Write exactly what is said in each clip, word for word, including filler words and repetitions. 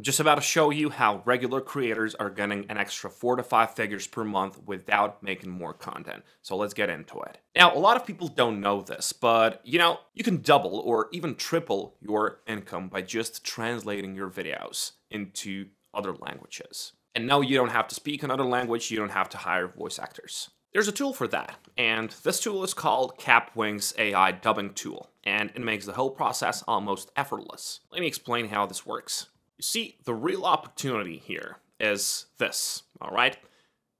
I'm just about to show you how regular creators are getting an extra four to five figures per month without making more content. So let's get into it. Now, a lot of people don't know this, but you know, you can double or even triple your income by just translating your videos into other languages. And no, you don't have to speak another language, you don't have to hire voice actors. There's a tool for that, and this tool is called Kapwing's A I dubbing tool, and it makes the whole process almost effortless. Let me explain how this works. You see, the real opportunity here is this, all right?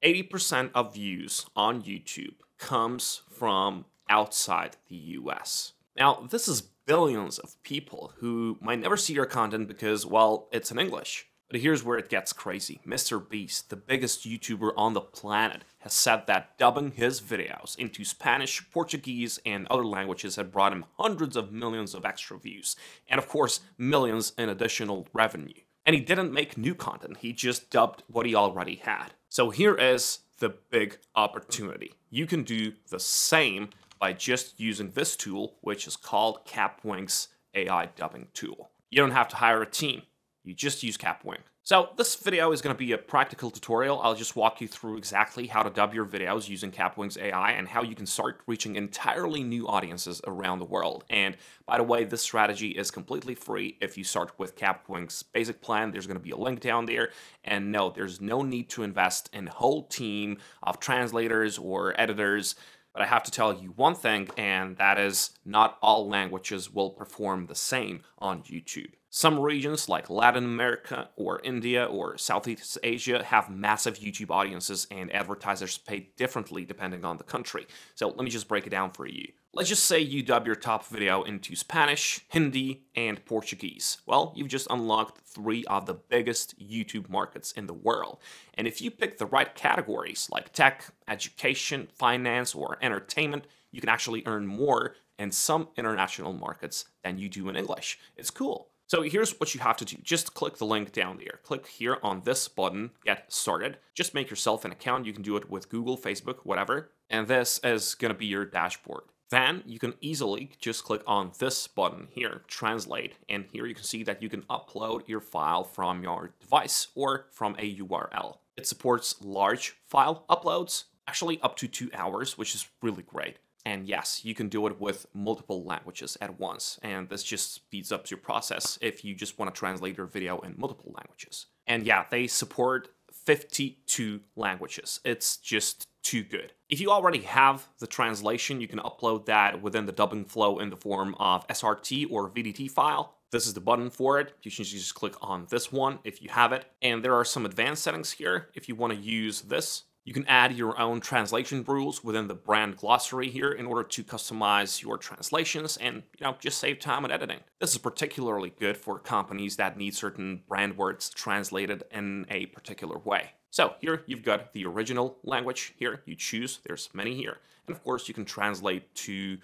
eighty percent of views on YouTube comes from outside the U S. Now, this is billions of people who might never see your content because, well, it's in English. But here's where it gets crazy. Mister Beast, the biggest YouTuber on the planet, has said that dubbing his videos into Spanish, Portuguese, and other languages had brought him hundreds of millions of extra views, and of course, millions in additional revenue. And he didn't make new content, he just dubbed what he already had. So here is the big opportunity. You can do the same by just using this tool, which is called Kapwing's A I dubbing tool. You don't have to hire a team, you just use Kapwing. So this video is going to be a practical tutorial. I'll just walk you through exactly how to dub your videos using Kapwing's A I and how you can start reaching entirely new audiences around the world. And by the way, this strategy is completely free if you start with Kapwing's basic plan. There's going to be a link down there. And no, there's no need to invest in a whole team of translators or editors. But I have to tell you one thing, and that is not all languages will perform the same on YouTube. Some regions like Latin America or India or Southeast Asia have massive YouTube audiences, and advertisers pay differently depending on the country. So let me just break it down for you. Let's just say you dub your top video into Spanish, Hindi, and Portuguese. Well, you've just unlocked three of the biggest YouTube markets in the world. And if you pick the right categories like tech, education, finance, or entertainment, you can actually earn more in some international markets than you do in English. It's cool. So here's what you have to do. Just click the link down there. Click here on this button, get started. Just make yourself an account. You can do it with Google, Facebook, whatever. And this is gonna be your dashboard. Then you can easily just click on this button here, translate. And here you can see that you can upload your file from your device or from a U R L. It supports large file uploads, actually up to two hours, which is really great. And yes, you can do it with multiple languages at once. And this just speeds up your process if you just want to translate your video in multiple languages. And yeah, they support fifty-two languages. It's just too good. If you already have the translation, you can upload that within the dubbing flow in the form of S R T or V T T file. This is the button for it. You should just click on this one if you have it. And there are some advanced settings here if you want to use this. You can add your own translation rules within the brand glossary here in order to customize your translations and, you know, just save time and editing. This is particularly good for companies that need certain brand words translated in a particular way. So here you've got the original language here. You choose, there's many here. And of course you can translate to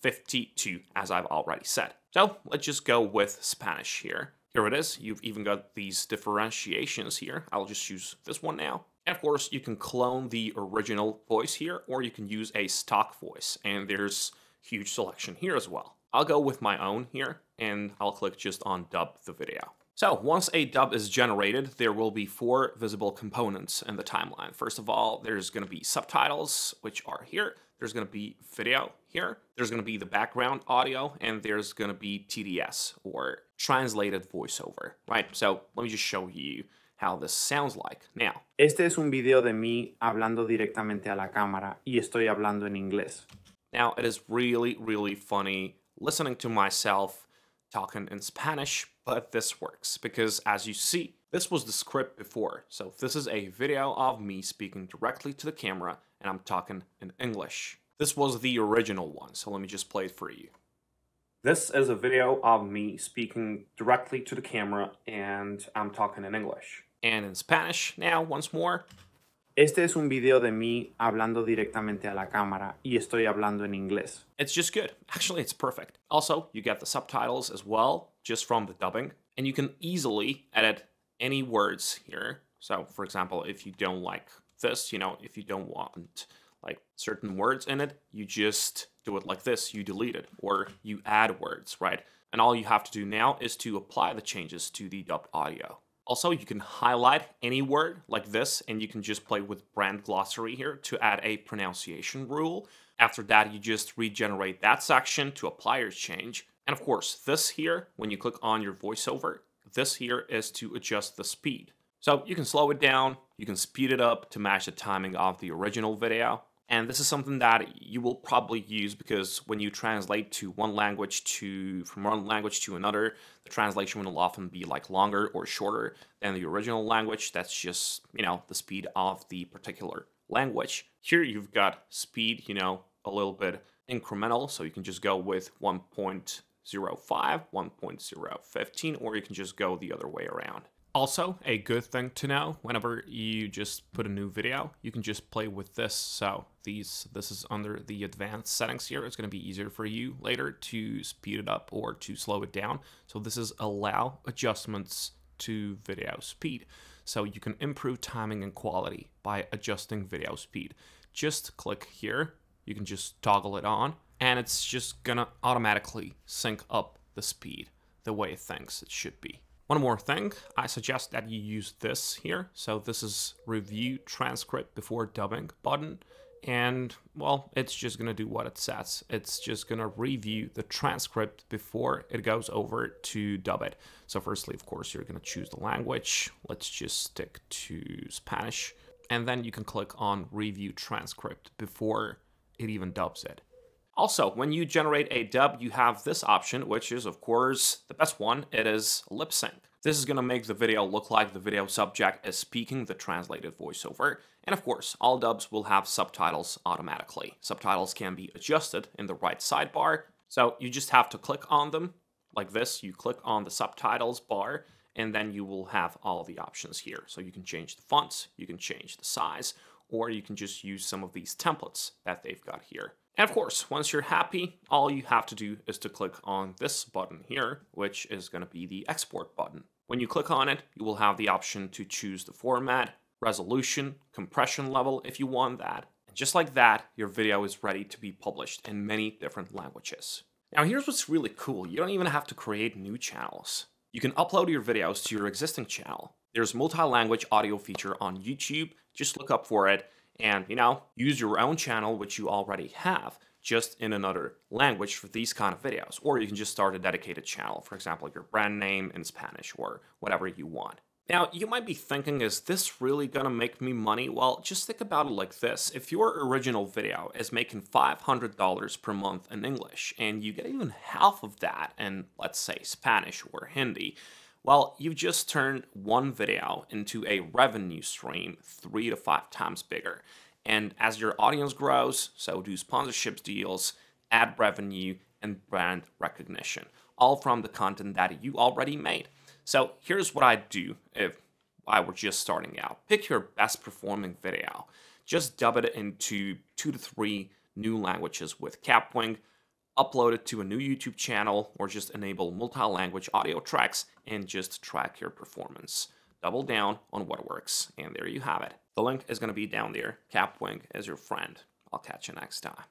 fifty-two as I've already said. So let's just go with Spanish here. Here it is. You've even got these differentiations here. I'll just choose this one now. And of course, you can clone the original voice here, or you can use a stock voice. And there's huge selection here as well. I'll go with my own here, and I'll click just on dub the video. So once a dub is generated, there will be four visible components in the timeline. First of all, there's going to be subtitles, which are here. There's going to be video here. There's going to be the background audio, and there's going to be T D S, or translated voiceover, right? So let me just show you how this sounds like now. Este es un video de mí hablando directamente a la cámara y estoy hablando en inglés. Now it is really, really funny listening to myself talking in Spanish, but this works because as you see, this was the script before. So this is a video of me speaking directly to the camera and I'm talking in English. This was the original one. So let me just play it for you. This is a video of me speaking directly to the camera and I'm talking in English. And in Spanish now, once more. Este es un video de mí hablando directamente a la cámara y estoy hablando en inglés. It's just good. Actually, it's perfect. Also, you get the subtitles as well, just from the dubbing. And you can easily edit any words here. So, for example, if you don't like this, you know, if you don't want like certain words in it, you just do it like this, you delete it, or you add words, right? And all you have to do now is to apply the changes to the dubbed audio. Also, you can highlight any word like this, and you can just play with brand glossary here to add a pronunciation rule. After that, you just regenerate that section to apply your change. And of course, this here, when you click on your voiceover, this here is to adjust the speed. So you can slow it down, you can speed it up to match the timing of the original video. And this is something that you will probably use because when you translate to one language to from one language to another, the translation will often be like longer or shorter than the original language. That's just, you know, the speed of the particular language. Here you've got speed, you know, a little bit incremental. So you can just go with one point oh five, one point oh one five, or you can just go the other way around. Also, a good thing to know, whenever you just put a new video, you can just play with this. So these, this is under the advanced settings here. It's going to be easier for you later to speed it up or to slow it down. So this is allow adjustments to video speed. So you can improve timing and quality by adjusting video speed. Just click here. You can just toggle it on and it's just going to automatically sync up the speed the way it thinks it should be. One more thing, I suggest that you use this here. So this is review transcript before dubbing button. And well, it's just going to do what it says. It's just going to review the transcript before it goes over to dub it. So firstly, of course, you're going to choose the language. Let's just stick to Spanish. And then you can click on review transcript before it even dubs it. Also, when you generate a dub, you have this option, which is, of course, the best one. It is lip sync. This is going to make the video look like the video subject is speaking the translated voiceover. And of course, all dubs will have subtitles automatically. Subtitles can be adjusted in the right sidebar. So you just have to click on them like this. You click on the subtitles bar, and then you will have all the options here. So you can change the fonts, you can change the size, or you can just use some of these templates that they've got here. And of course, once you're happy, all you have to do is to click on this button here, which is going to be the export button. When you click on it, you will have the option to choose the format, resolution, compression level if you want that. And just like that, your video is ready to be published in many different languages. Now here's what's really cool. You don't even have to create new channels. You can upload your videos to your existing channel. There's multi-language audio feature on YouTube. Just look up for it. And, you know, use your own channel, which you already have, just in another language for these kind of videos. Or you can just start a dedicated channel, for example, your brand name in Spanish or whatever you want. Now, you might be thinking, is this really going to make me money? Well, just think about it like this. If your original video is making five hundred dollars per month in English, and you get even half of that in, let's say, Spanish or Hindi, well, you've just turned one video into a revenue stream three to five times bigger. And as your audience grows, so do sponsorship deals, ad revenue, and brand recognition, all from the content that you already made. So here's what I'd do if I were just starting out. Pick your best performing video. Just dub it into two to three new languages with Kapwing. Upload it to a new YouTube channel or just enable multi-language audio tracks and just track your performance. Double down on what works, and there you have it. The link is going to be down there. Kapwing is your friend. I'll catch you next time.